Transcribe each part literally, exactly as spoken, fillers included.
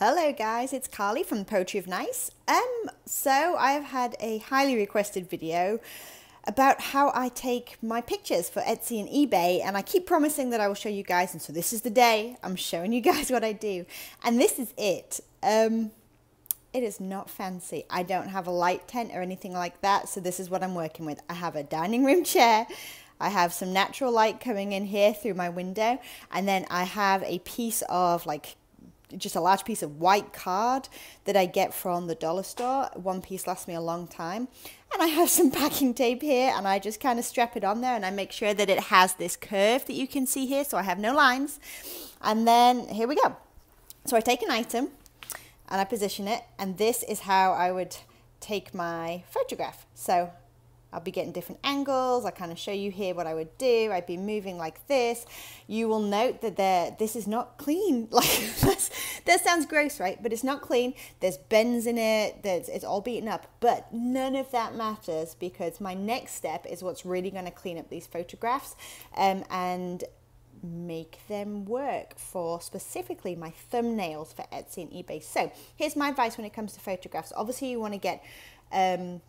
Hello guys, it's Carly from Poetry of Nice. Um, so I've had a highly requested video about how I take my pictures for Etsy and eBay, and I keep promising that I will show you guys, and so this is the day I'm showing you guys what I do. And this is it. Um, it is not fancy. I don't have a light tent or anything like that, so this is what I'm working with. I have a dining room chair. I have some natural light coming in here through my window, and then I have a piece of like just a large piece of white card that I get from the dollar store. One piece lasts me a long time. And I have some packing tape here, and I just kind of strap it on there, and I make sure that it has this curve that you can see here, so I have no lines. And then here we go. So I take an item and I position it, and this is how I would take my photograph. So I'll be getting different angles. I kind of show you here what I would do. I'd be moving like this. You will note that there, this is not clean. Like that sounds gross, right? But it's not clean. There's bends in it. There's, it's all beaten up. But none of that matters, because my next step is what's really going to clean up these photographs um, and make them work for specifically my thumbnails for Etsy and eBay. So here's my advice when it comes to photographs. Obviously, you want to get Um,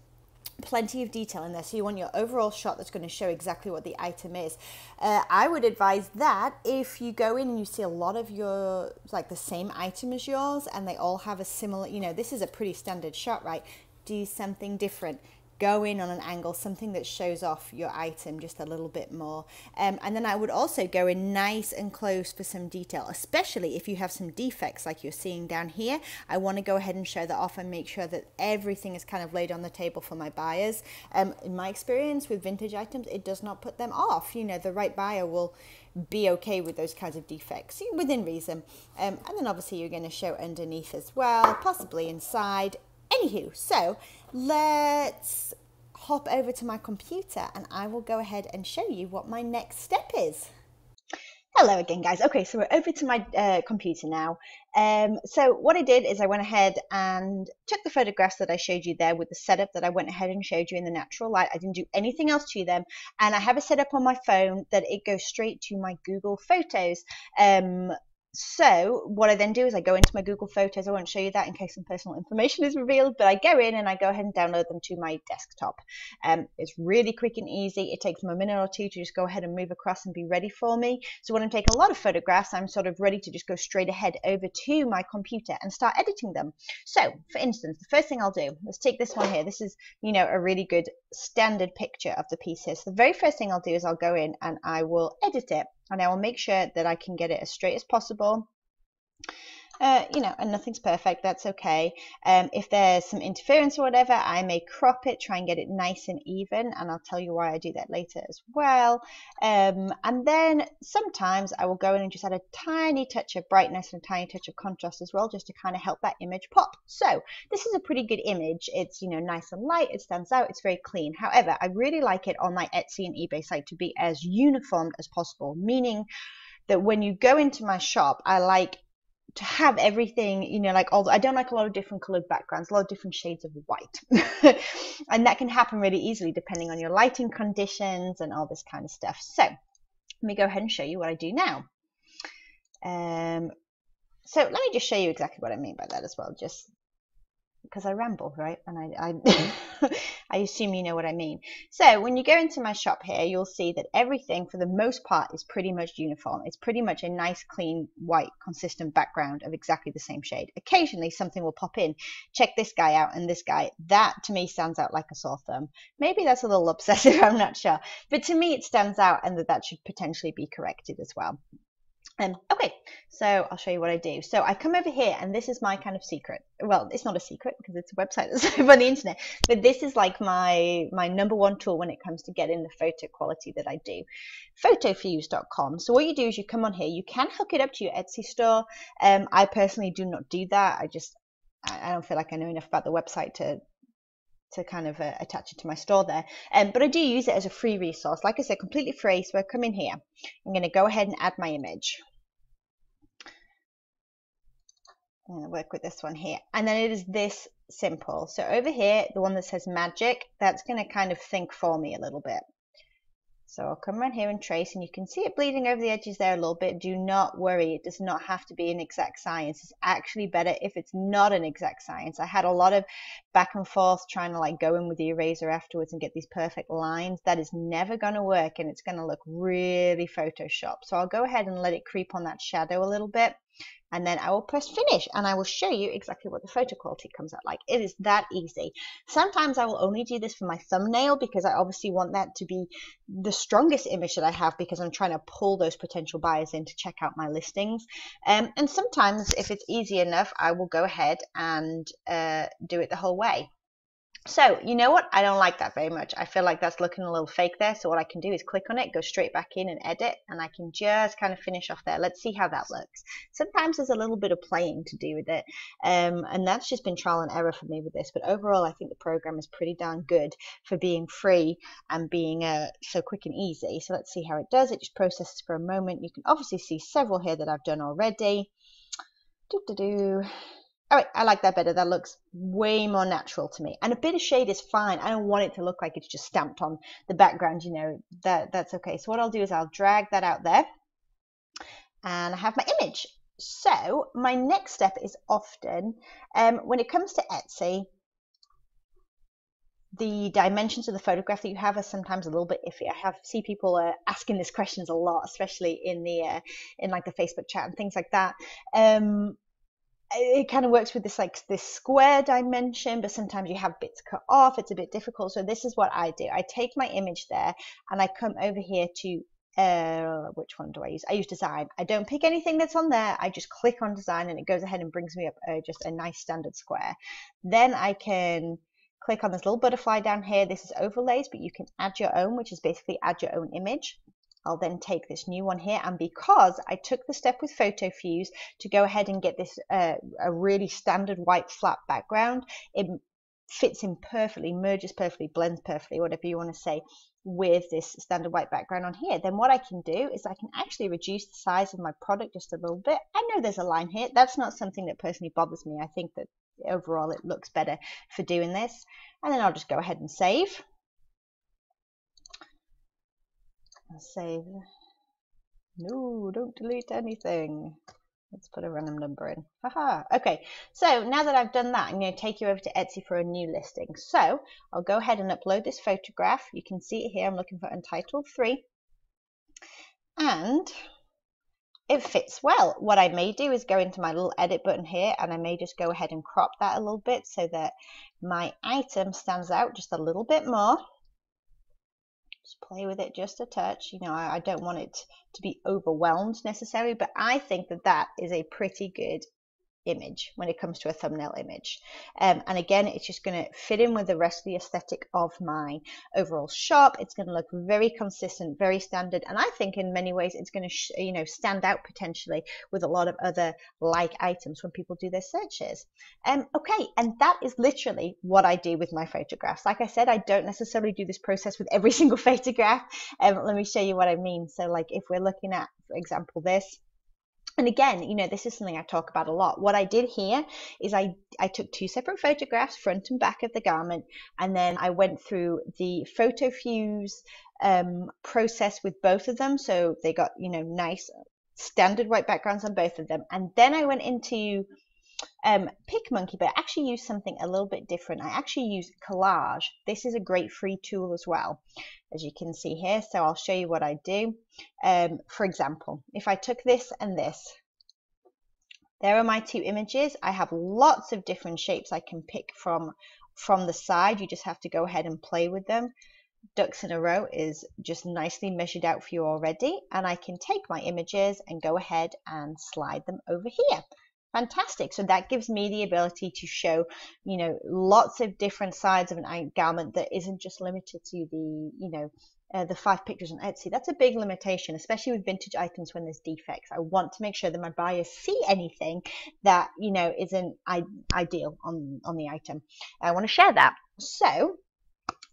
plenty of detail in there, so you want your overall shot that's going to show exactly what the item is. Uh, I would advise that if you go in and you see a lot of your, like the same item as yours, and they all have a similar, you know, this is a pretty standard shot, right? Do something different. Go in on an angle, something that shows off your item just a little bit more. Um, and then I would also go in nice and close for some detail, especially if you have some defects like you're seeing down here. I want to go ahead and show that off and make sure that everything is kind of laid on the table for my buyers. Um, in my experience with vintage items, it does not put them off. You know, the right buyer will be okay with those kinds of defects within reason. Um, and then obviously you're going to show underneath as well, possibly inside. Anywho, so let's hop over to my computer and I will go ahead and show you what my next step is. Hello again, guys. Okay, so we're over to my uh, computer now. Um, so what I did is I went ahead and took the photographs that I showed you there with the setup that I went ahead and showed you in the natural light. I didn't do anything else to them. And I have a setup on my phone that it goes straight to my Google Photos. Um, So what I then do is I go into my Google Photos. I won't show you that in case some personal information is revealed, but I go in and I go ahead and download them to my desktop. Um, it's really quick and easy. It takes them a minute or two to just go ahead and move across and be ready for me. So when I'm taking a lot of photographs, I'm sort of ready to just go straight ahead over to my computer and start editing them. So for instance, the first thing I'll do, let's take this one here. This is, you know, a really good standard picture of the piece here. So the very first thing I'll do is I'll go in and I will edit it. And I will make sure that I can get it as straight as possible. Uh, you know, and nothing's perfect, that's okay. Um, if there's some interference or whatever, I may crop it, try and get it nice and even, and I'll tell you why I do that later as well. Um, and then sometimes I will go in and just add a tiny touch of brightness and a tiny touch of contrast as well, just to kind of help that image pop. So this is a pretty good image. It's, you know, nice and light, it stands out, it's very clean. However, I really like it on my Etsy and eBay site to be as uniform as possible, meaning that when you go into my shop, I like to have everything, you know, like all the, I don't like a lot of different colored backgrounds, a lot of different shades of white. And that can happen really easily depending on your lighting conditions and all this kind of stuff. So let me go ahead and show you what I do now. Um, so let me just show you exactly what I mean by that as well, just because I ramble, right? And I, I, I assume you know what I mean. So when you go into my shop here, you'll see that everything for the most part is pretty much uniform. It's pretty much a nice, clean, white, consistent background of exactly the same shade. Occasionally something will pop in. Check this guy out and this guy. That to me stands out like a sore thumb. Maybe that's a little obsessive, I'm not sure. But to me it stands out, and that, that should potentially be corrected as well. Um, okay, so I'll show you what I do. So I come over here, and this is my kind of secret. Well, it's not a secret because it's a website that's on the internet, but this is like my my number one tool when it comes to getting the photo quality that I do. foto fuze dot com. So what you do is you come on here. You can hook it up to your Etsy store. Um, I personally do not do that. I just I don't feel like I know enough about the website to to kind of uh, attach it to my store there. Um, but I do use it as a free resource. Like I said, completely free. So I come in here. I'm going to go ahead and add my image. I'm going to work with this one here. And then it is this simple. So over here, the one that says magic, that's going to kind of think for me a little bit. So I'll come around here and trace, and you can see it bleeding over the edges there a little bit. Do not worry, it does not have to be an exact science. It's actually better if it's not an exact science. I had a lot of back and forth trying to like go in with the eraser afterwards and get these perfect lines. That is never going to work, and it's going to look really Photoshopped. So I'll go ahead and let it creep on that shadow a little bit, and then I will press finish, and I will show you exactly what the photo quality comes out like. It is that easy. Sometimes I will only do this for my thumbnail, because I obviously want that to be the strongest image that I have, because I'm trying to pull those potential buyers in to check out my listings. Um, and sometimes if it's easy enough, I will go ahead and uh, do it the whole way. So, you know what? I don't like that very much. I feel like that's looking a little fake there. So what I can do is click on it, go straight back in and edit, and I can just kind of finish off there. Let's see how that looks. Sometimes there's a little bit of playing to do with it. Um, and that's just been trial and error for me with this. But overall, I think the program is pretty darn good for being free and being uh, so quick and easy. So let's see how it does. It just processes for a moment. You can obviously see several here that I've done already. Do-do-do. All right, I like that better. That looks way more natural to me. And a bit of shade is fine. I don't want it to look like it's just stamped on the background, you know, that, that's okay. So what I'll do is I'll drag that out there, and I have my image. So my next step is often, um, when it comes to Etsy, the dimensions of the photograph that you have are sometimes a little bit iffy. I have see people uh, asking these questions a lot, especially in the uh, in like the Facebook chat and things like that. Um, It kind of works with this like this square dimension, but sometimes you have bits cut off. It's a bit difficult. So this is what I do. I take my image there and I come over here to uh, which one do I use? I use design. I don't pick anything that's on there. I just click on design, and it goes ahead and brings me up uh, just a nice standard square. Then I can click on this little butterfly down here. This is overlays, but you can add your own, which is basically add your own image. I'll then take this new one here, and because I took the step with PhotoFuze to go ahead and get this uh, a really standard white flat background, it fits in perfectly, merges perfectly, blends perfectly, whatever you want to say, with this standard white background on here. Then what I can do is I can actually reduce the size of my product just a little bit. I know there's a line here. That's not something that personally bothers me. I think that overall it looks better for doing this. And then I'll just go ahead and save. Save. No, don't delete anything. Let's put a random number in. Haha. Okay, so now that I've done that, I'm going to take you over to Etsy for a new listing. So I'll go ahead and upload this photograph. You can see it here. I'm looking for Untitled three. And it fits well. What I may do is go into my little edit button here, and I may just go ahead and crop that a little bit so that my item stands out just a little bit more. Play with it just a touch. You know, I, I don't want it to be overwhelmed necessarily, but I think that that is a pretty good image when it comes to a thumbnail image. Um, and again, it's just going to fit in with the rest of the aesthetic of my overall shop. It's going to look very consistent, very standard, and I think in many ways it's going to, sh you know, stand out potentially with a lot of other like items when people do their searches. Um, okay, and that is literally what I do with my photographs. Like I said, I don't necessarily do this process with every single photograph. Um, let me show you what I mean. So, like, if we're looking at, for example, this. And again, you know, this is something I talk about a lot. What I did here is I, I took two separate photographs, front and back of the garment, and then I went through the PhotoFuze um, process with both of them. So they got, you know, nice standard white backgrounds on both of them. And then I went into Um, PicMonkey, but I actually use something a little bit different. I actually use collage. This is a great free tool as well, as you can see here. So I'll show you what I do. Um, for example, if I took this and this, there are my two images. I have lots of different shapes I can pick from from the side. You just have to go ahead and play with them. Ducks in a row is just nicely measured out for you already, and I can take my images and go ahead and slide them over here. Fantastic. So that gives me the ability to show, you know, lots of different sides of an garment that isn't just limited to the, you know, uh, the five pictures on Etsy. That's a big limitation, especially with vintage items when there's defects. I want to make sure that my buyers see anything that, you know, isn't ideal on, on the item. I want to share that. So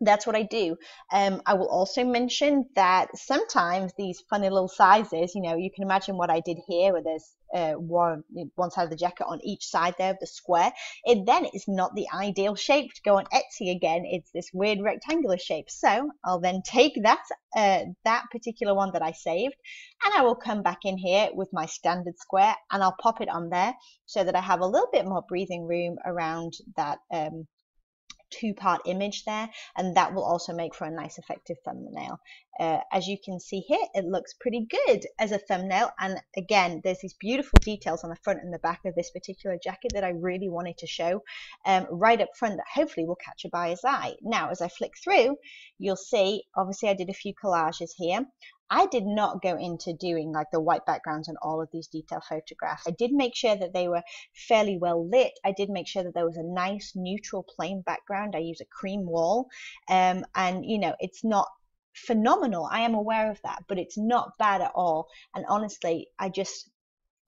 that's what I do. Um, I will also mention that sometimes these funny little sizes, you know, you can imagine what I did here where there's uh, one, one side of the jacket on each side there of the square. It then is not the ideal shape to go on Etsy again. It's this weird rectangular shape. So I'll then take that, uh, that particular one that I saved, and I will come back in here with my standard square and I'll pop it on there so that I have a little bit more breathing room around that um, two-part image there, and that will also make for a nice effective thumbnail. Uh, as you can see here, it looks pretty good as a thumbnail, and again there's these beautiful details on the front and the back of this particular jacket that I really wanted to show um, right up front that hopefully will catch a buyer's eye. Now as I flick through, you'll see obviously I did a few collages here. I did not go into doing like the white backgrounds on all of these detailed photographs. I did make sure that they were fairly well lit. I did make sure that there was a nice neutral plain background. I use a cream wall, um, and you know, it's not phenomenal. I am aware of that, but it's not bad at all. And honestly, I just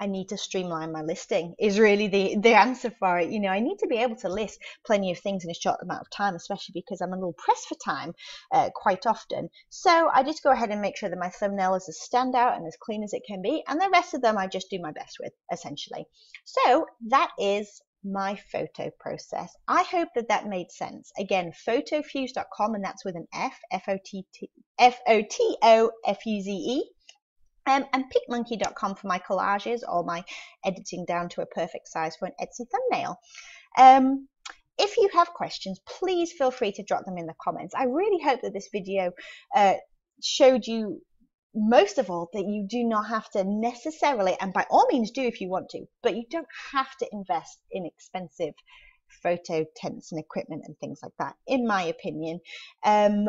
I need to streamline my listing is really the, the answer for it. You know, I need to be able to list plenty of things in a short amount of time, especially because I'm a little pressed for time uh, quite often. So I just go ahead and make sure that my thumbnail is as standout and as clean as it can be. And the rest of them I just do my best with, essentially. So that is my photo process. I hope that that made sense. Again, foto fuze dot com, and that's with an F, F O T O F U Z E. Um, and pic monkey dot com for my collages or my editing down to a perfect size for an Etsy thumbnail. Um, if you have questions, please feel free to drop them in the comments. I really hope that this video uh, showed you, most of all, that you do not have to necessarily, and by all means do if you want to, but you don't have to invest in expensive photo tents and equipment and things like that, in my opinion. Um,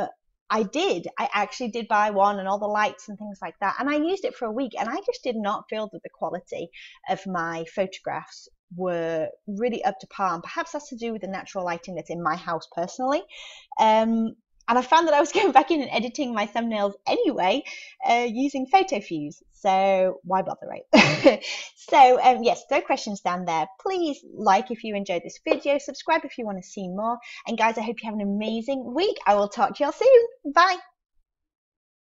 I did. I actually did buy one and all the lights and things like that, and I used it for a week, and I just did not feel that the quality of my photographs were really up to par, and perhaps that's to do with the natural lighting that's in my house personally. Um, and I found that I was going back in and editing my thumbnails anyway uh, using PhotoFuze, so why bother, right? So um, yes, no questions down there. Please like if you enjoyed this video, subscribe if you want to see more, and guys, I hope you have an amazing week. I will talk to you all soon. Bye.